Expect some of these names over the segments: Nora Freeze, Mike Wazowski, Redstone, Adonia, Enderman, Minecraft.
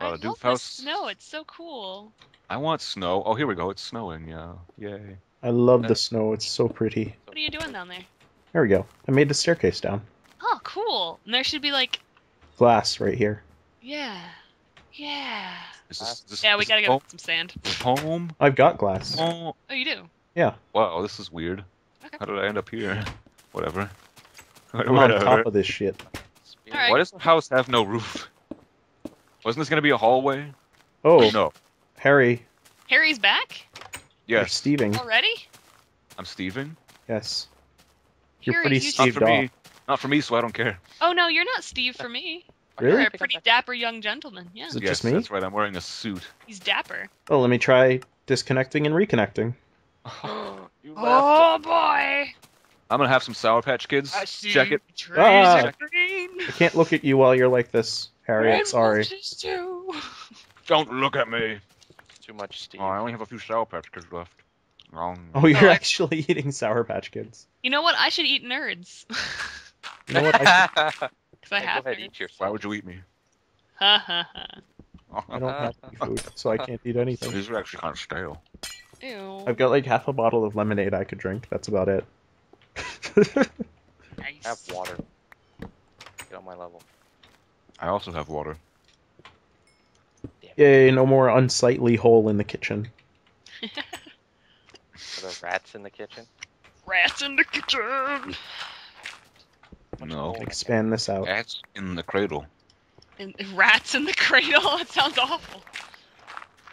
I love the snow. It's so cool. I want snow. Oh, here we go. It's snowing. Yeah. Yay. I love the snow. It's so pretty. What are you doing down there? There we go. I made the staircase down. Oh, cool. And there should be like glass right here. Yeah. Yeah. Yeah, we gotta go get some sand. Home. I've got glass. Oh, you do? Yeah. Wow, this is weird. Okay. How did I end up here? Whatever. I'm on top of this shit. Right. Why does the house have no roof? Wasn't this gonna be a hallway? Oh no. Harry. Harry's back? Yes. You're Steving. Already? I'm Steving? Yes. You're Harry, pretty Steved off. Not for me, so I don't care. Oh no, you're not Steve for me. Really? You're a pretty dapper young gentleman, yeah. Is it just me? That's right, I'm wearing a suit. He's dapper. Oh, well, let me try disconnecting and reconnecting. You oh boy! I'm gonna have some Sour Patch Kids. Check it. Ah, I can't look at you while you're like this, Harry. I'm sorry. Don't look at me. Too much Steve. Oh, I only have a few Sour Patch Kids left. Wrong. Oh, you're actually eating Sour Patch Kids. You know what? I should eat nerds. You know what? I should... I have Why would you eat me? Ha ha ha. I don't have any food, so I can't eat anything. These are actually kind of stale. Ew. I've got like half a bottle of lemonade I could drink. That's about it. Nice. I have water. Get on my level. I also have water. Yay, no more unsightly hole in the kitchen. Are there rats in the kitchen? Rats in the kitchen! No. Expand this out. Rats in the cradle. Rats in the cradle? That sounds awful.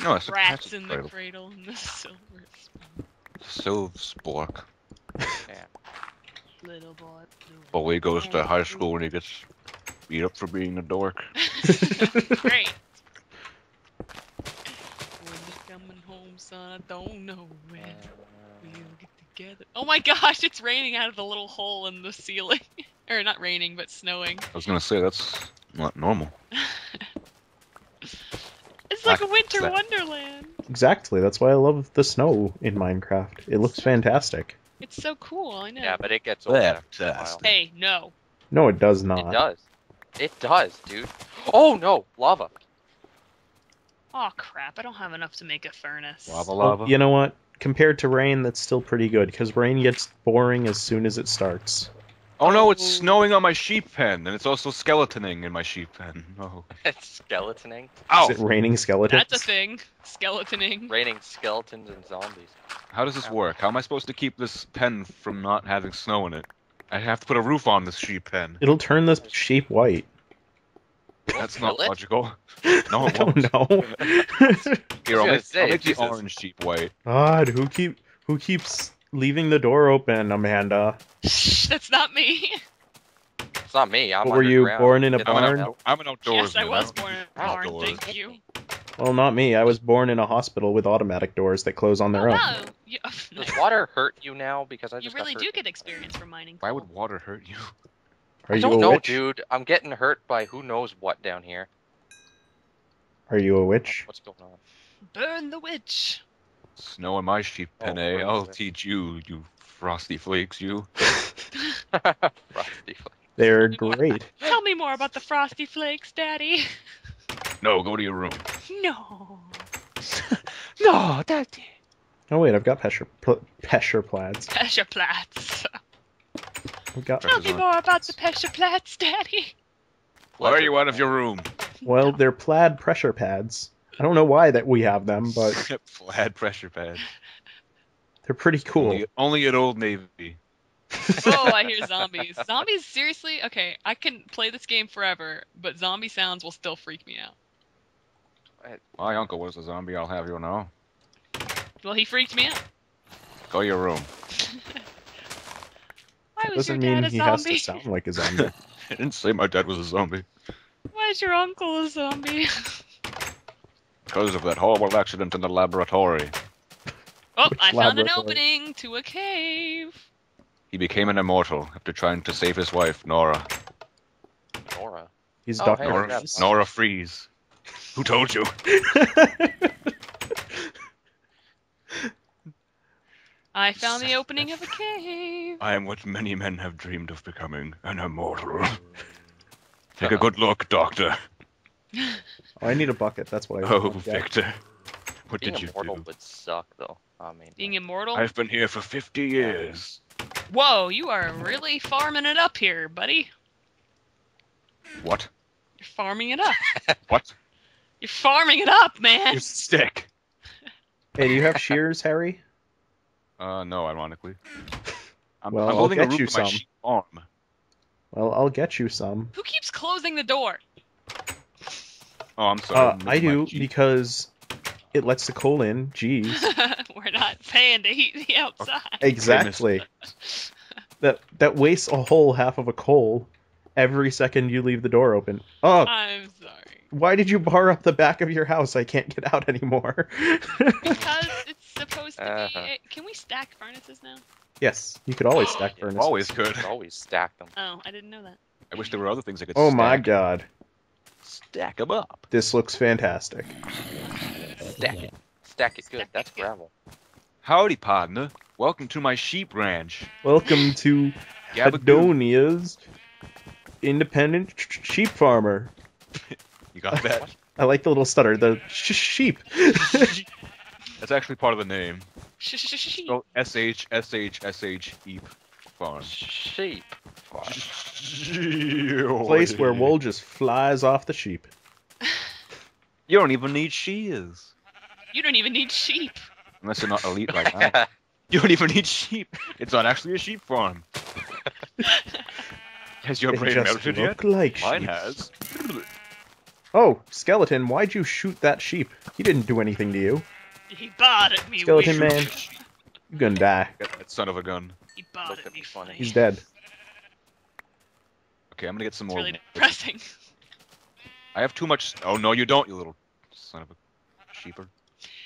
No, it's rats in the cradle and the silver spork. Silver spork. Yeah. Little boy. Boy goes to high school and he gets beat up for being a dork. Great. When you're coming home, son, I don't know when we'll get together. Oh my gosh, it's raining out of the little hole in the ceiling. Or not raining, but snowing. I was gonna say, that's not normal. It's like a winter wonderland. Exactly, that's why I love the snow in Minecraft. It looks fantastic. It's so cool, I know. Yeah, but it gets old after a while. Hey, no. No, it does not. It does. It does, dude. Oh, no! Lava. Oh crap, I don't have enough to make a furnace. Lava, lava. Oh, you know what? Compared to rain, that's still pretty good, because rain gets boring as soon as it starts. Oh no, it's snowing on my sheep pen, and it's also skeletoning in my sheep pen. Oh. It's skeletoning? Ow! Is it raining skeletons? That's a thing. Skeletoning. Raining skeletons and zombies. How does this work? How am I supposed to keep this pen from not having snow in it? I have to put a roof on this sheep pen. It'll turn this sheep white. That's not logical. No, it won't. I don't know. Here, I'll make the orange sheep white. God, who keeps... leaving the door open, Amanda. Shh, that's not me. It's not me. I'm were you born in a barn? I'm an outdoorsman. Yes, I was born in a barn. Thank you. Well, not me. I was born in a hospital with automatic doors that close on their own. No. Does water hurt you now? Because I just really do get experience from mining. Why would water hurt you? I don't know, dude. I'm getting hurt by who knows what down here. Are you a witch? What's going on? Burn the witch. Snow in my sheep pen, eh? I'll teach you, you frosty flakes, you. Frosty flakes. They're great. Tell me more about the frosty flakes, Daddy. No, go to your room. No. No, Daddy. Oh wait, I've got Pesher plaids. Pesher plaids. Tell me more about the Pesher plaids, Daddy. Why are you out of your room? Well, they're plaid pressure pads. I don't know why that we have them, but... Plaid pressure pads. They're pretty cool. Only at Old Navy. Oh, I hear zombies. Zombies, seriously? Okay, I can play this game forever, but zombie sounds will still freak me out. My uncle was a zombie, I'll have you know. Well, he freaked me out. Go to your room. Why was your dad a zombie? Doesn't mean he has to sound like a zombie. I didn't say my dad was a zombie. Why is your uncle a zombie? Because of that horrible accident in the laboratory. Oh, I found an opening to a cave. He became an immortal after trying to save his wife, Nora. Nora? He's Dr. Nora Freeze. Who told you? I found the opening of a cave. I am what many men have dreamed of becoming, an immortal. Take a good look, Doctor. Oh, I need a bucket. That's what I want. Oh, Victor. What did you do? Being immortal would suck, though. I mean, being immortal? I've been here for 50 years. Whoa, you are really farming it up here, buddy. What? You're farming it up. What? You're farming it up, man. You stick. Hey, do you have shears, Harry? No, ironically. I'm holding a roof on my sheep farm. Well, I'll get you some. Who keeps closing the door? Oh, I'm sorry. I do, because it lets the coal in. Jeez. We're not paying to heat the outside. Exactly. That wastes a whole half of a coal every second you leave the door open. Oh, I'm sorry. Why did you bar up the back of your house? I can't get out anymore. Because it's supposed to be... Can we stack furnaces now? Yes, you could always stack furnaces. Always could. Always stack them. Oh, I didn't know that. I wish there were other things I could stack. Oh my god. Stack them up. This looks fantastic. Stack it. Stack it good. Stack That's it good. Gravel. Howdy, partner. Welcome to my sheep ranch. Welcome to Adonia's independent sheep farmer. You got that? I like the little stutter. The sheep. That's actually part of the name. Oh, sheep farm. Sheep farm. Place where wool just flies off the sheep. You don't even need shears. You don't even need sheep. Unless you're not elite like that. You don't even need sheep. It's not actually a sheep farm. Has your brain melted yet? Like mine has. Oh, Skeleton, why'd you shoot that sheep? He didn't do anything to you. He barred at me. Skeleton man, you're gonna die. Get that son of a gun. He barred at me. Funny. He's dead. Okay, I'm gonna get some more. It's really depressing. I have too much. Oh no, you don't, you little son of a sheeper.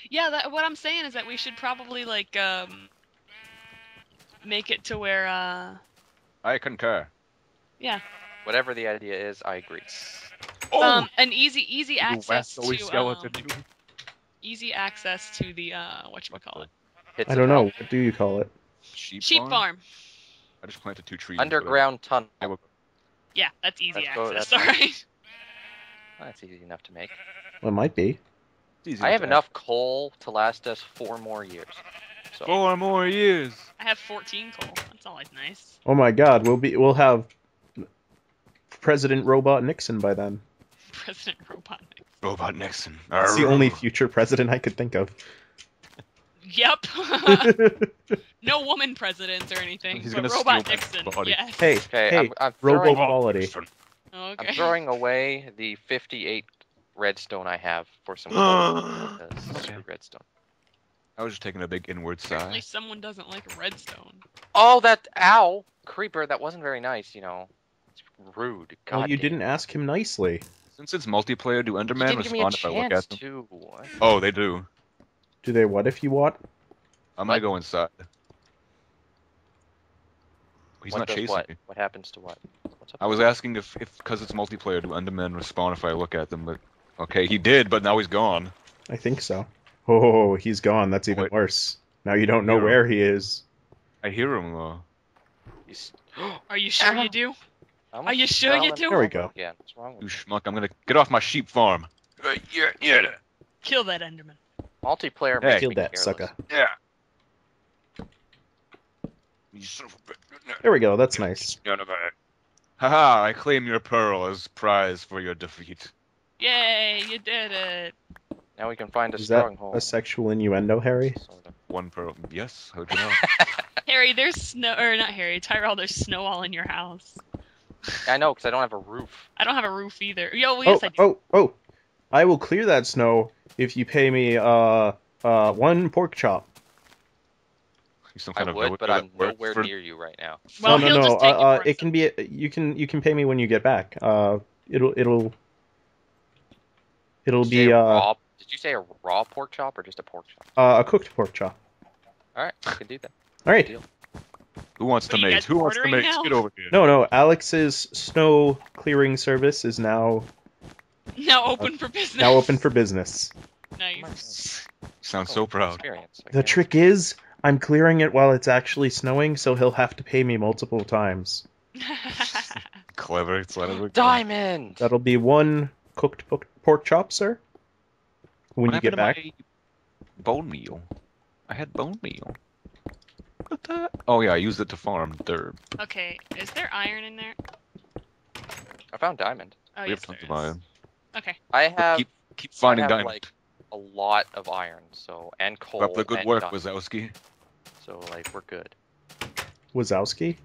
Yeah, what I'm saying is that we should probably like make it to where. I concur. Yeah. Whatever the idea is, I agree. Oh! An easy access to. Easy access to the, whatchamacallit. I don't know. What do you call it? Sheep farm. I just planted 2 trees. Underground tunnel. Yeah, that's easy access. Sorry. Well, that's easy enough to make. Well, it might be. I have enough coal to last us 4 more years. So. 4 more years. I have 14 coal. That's always nice. Oh my God, we'll have President Robot Nixon by then. President Robot Nixon. Robot Nixon. That's the only future president I could think of. Yep. No woman presidents or anything. He's but Robot Nixon. Yes. Hey, I'm Robo quality. Oh, okay. I'm throwing away the 58 redstone I have for some redstone. I was just taking a big inward sigh. Apparently someone doesn't like redstone. Oh, that owl creeper. That wasn't very nice, you know. It's rude. God well, you damn. Didn't ask him nicely. Since it's multiplayer, do Enderman respond if I look at them? Too. Oh, they do. Do they what if you want? I might go inside. He's not chasing me. What happens to what? I was asking if because it's multiplayer, do Enderman respond if I look at them? But okay, he did, but now he's gone. I think so. Oh, he's gone. That's even worse. Now you don't know where he is. I hear him though. Are you sure you do? Are you sure you do? There we go. Yeah, what's wrong with you schmuck, I'm gonna get off my sheep farm. Yeah. Kill that Enderman. Multiplayer. Hey, kill that sucker. Yeah. There we go. That's nice. Haha! I claim your pearl as prize for your defeat. Yay! You did it. Now we can find a stronghold. Is that a sexual innuendo, Harry? Sort of. One pearl. Yes. How'd you know? Harry, there's snow. Or not Harry. Tyrell, there's snow all in your house. I know, because I don't have a roof. I don't have a roof either. Yo, well, yes, I do. Oh! I will clear that snow if you pay me 1 pork chop. I would, but I'm nowhere near you right now. Well, no. Just take it can be. You can pay me when you get back. It'll be. Did you say a raw pork chop or just a pork chop? A cooked pork chop. All right, I can do that. All right. Deal. Who wants the mates? Who wants the mates? Get over here. No, Alex's snow clearing service is now open for business. Now open for business. Nice. Sounds so proud. The trick is, I'm clearing it while it's actually snowing, so he'll have to pay me multiple times. Clever. Diamond! That'll be 1 cooked pork chop, sir? When you get back. Bone meal. I had bone meal. What the? Oh yeah, I used it to farm dirt. Okay, is there iron in there? I found diamond. Oh, we have tons of iron. Okay. I have. Keep finding diamond. Like, a lot of iron, so and coal. Keep up the good work, diamond. Wazowski. So like we're good. Wazowski.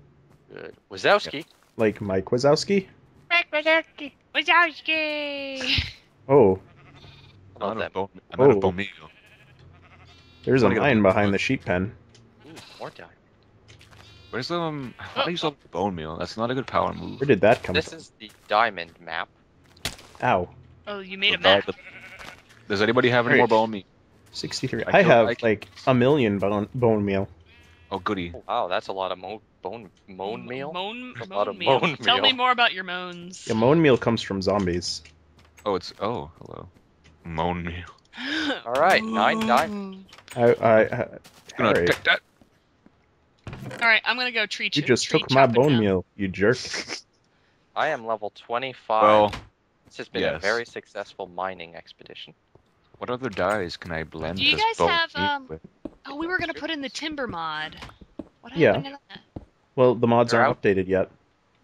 Good. Wazowski. Yep. Like Mike Wazowski. Mike Wazowski. Wazowski. Oh. I'm out of bone meal. There's a mine behind the sheep pen. Ooh, more time. Where's the how do you sell bone meal? That's not a good power move. Where did that come from? This is the diamond map. Ow. Oh, you made a map. Does anybody have any more bone meal? 63. I have like a million bone meal. Oh goody. Oh, wow, that's a lot of bone meal. Bone meal. Tell me more about your moans. Yeah, bone meal comes from zombies. Oh, it's hello. Bone meal. All right, 9 diamonds. I'm gonna take that. All right, I'm gonna go treat you. You just took my bone meal, you jerk. I am level 25. Well, this has been a very successful mining expedition. What other dyes can I blend? Do you guys have with? Oh, we were gonna put in the timber mod. What happened to that? Well, the mods aren't updated yet.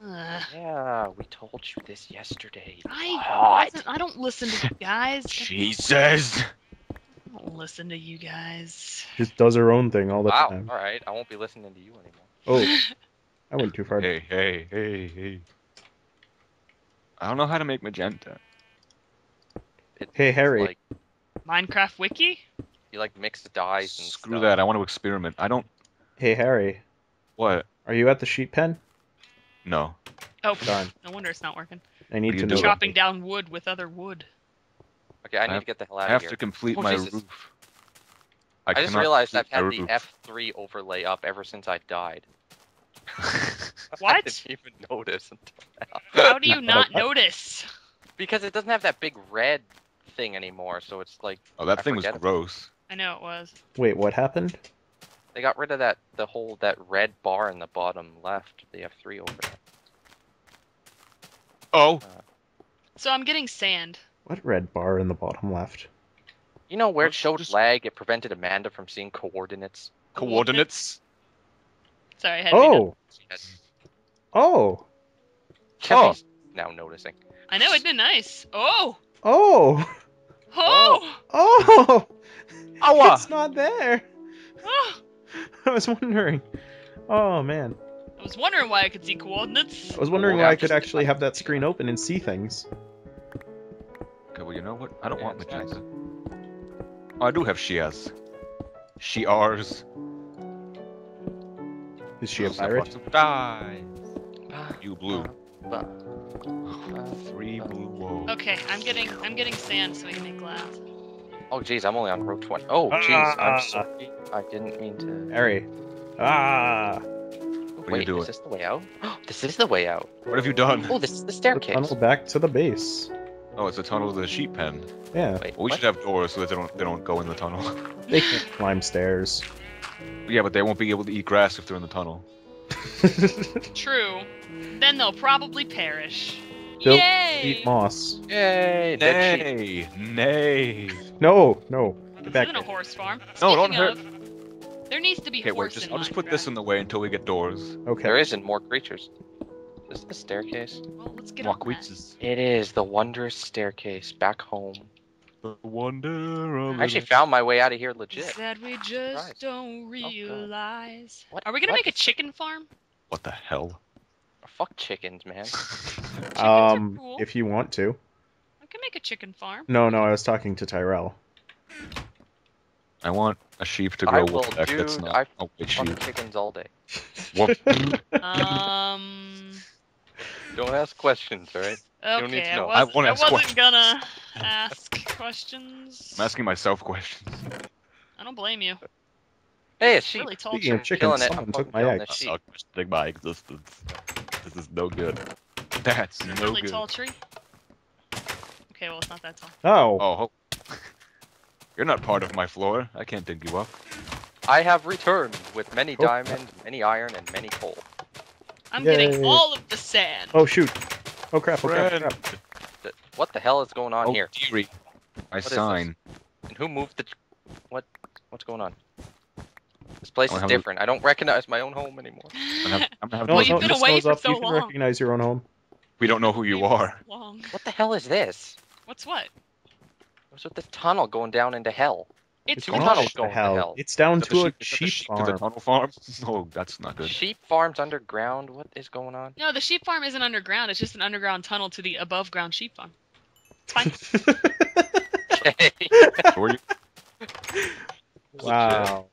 Yeah, we told you this yesterday. I don't listen to you guys. Jesus! I don't listen to you guys. Just does her own thing all the time. All right, I won't be listening to you anymore. Oh, I went too far. Hey. I don't know how to make magenta. Hey, Harry. Like... Minecraft wiki? You like mix dyes and Screw that, I want to experiment. I don't... Hey, Harry. What? Are you at the sheep pen? No. Oh, darn. No wonder it's not working. I need to know. Chopping down wood with other wood. Okay, I need to get the hell out of here. I have to complete my roof. I just realized I've had the F3 overlay up ever since I died. What? I didn't even notice until now. How do you not notice? Because it doesn't have that big red thing anymore, so it's like... Oh, that thing was gross. I know it was. Wait, what happened? They got rid of that that red bar in the bottom left. The F3 over there. Oh. So I'm getting sand. What red bar in the bottom left? You know where it showed lag? It prevented Amanda from seeing coordinates. Coordinates? Sorry, I had She's now noticing. I know, it's been nice. Oh! It's not there. Oh. I was wondering. Oh, man. I was wondering why I could see coordinates. I was wondering why I could actually have that screen open and see things. Okay, well, you know what? I don't want magenta. Oh, I do have shears. Shears. Is she a pirate? Die. You blue. 3 blue. Whoa. Okay, I'm getting sand so I can make glass. Oh jeez, I'm only on row 20. Oh jeez, I'm sorry. I didn't mean to. Harry. Wait, is this the way out? This is the way out. What have you done? Oh, this is the staircase. The tunnel back to the base. Oh, it's a tunnel to the sheep pen. Yeah. Wait, well, we should have doors so that they don't go in the tunnel. They can't climb stairs. Yeah, but they won't be able to eat grass if they're in the tunnel. True. Then they'll probably perish. They'll eat moss. Yay! Nay! Nay! No. Get back. This isn't a horse farm. No, don't hurt. There needs to be horses. I'll just put this in the way until we get doors. Okay. There isn't more creatures. Is this the staircase? Well, let's get on that. It is the wondrous staircase back home. The wonder of... I actually found my way out of here legit. Is that we just don't realize. What? Are we gonna make a chicken farm? What the hell? Fuck chickens, man. Chickens are cool. If you want to. I can make a chicken farm. No, I was talking to Tyrell. I want a sheep to grow wool. That's not a sheep. Chickens all day. Don't ask questions, alright? Okay, you don't need to know. I wasn't gonna ask questions. I'm asking myself questions. I don't blame you. Hey, a sheep. Really tall Speaking of chickens, someone took my eggs. I suck at my existence. This is no good. That's no good. Really tall tree? Okay, well, it's not that tall. Oh. You're not part of my floor. I can't dig you up. I have returned with many diamonds, many iron, and many coal. I'm getting all of the sand. Oh, shoot. Oh, crap. What the hell is going on here? Deary. My sign. And who moved the... What? What's going on? This place is different. I don't recognize my own home anymore. You've been away for so long. You can recognize your own home. We don't know who you are. What the hell is this? What's what? What's with this tunnel going down into hell? It's two tunnels going to hell. It's down to a sheep farm. To the tunnel farm? No, that's not good. Sheep farm's underground? What is going on? No, the sheep farm isn't underground. It's just an underground tunnel to the above-ground sheep farm. It's fine. Okay. Wow.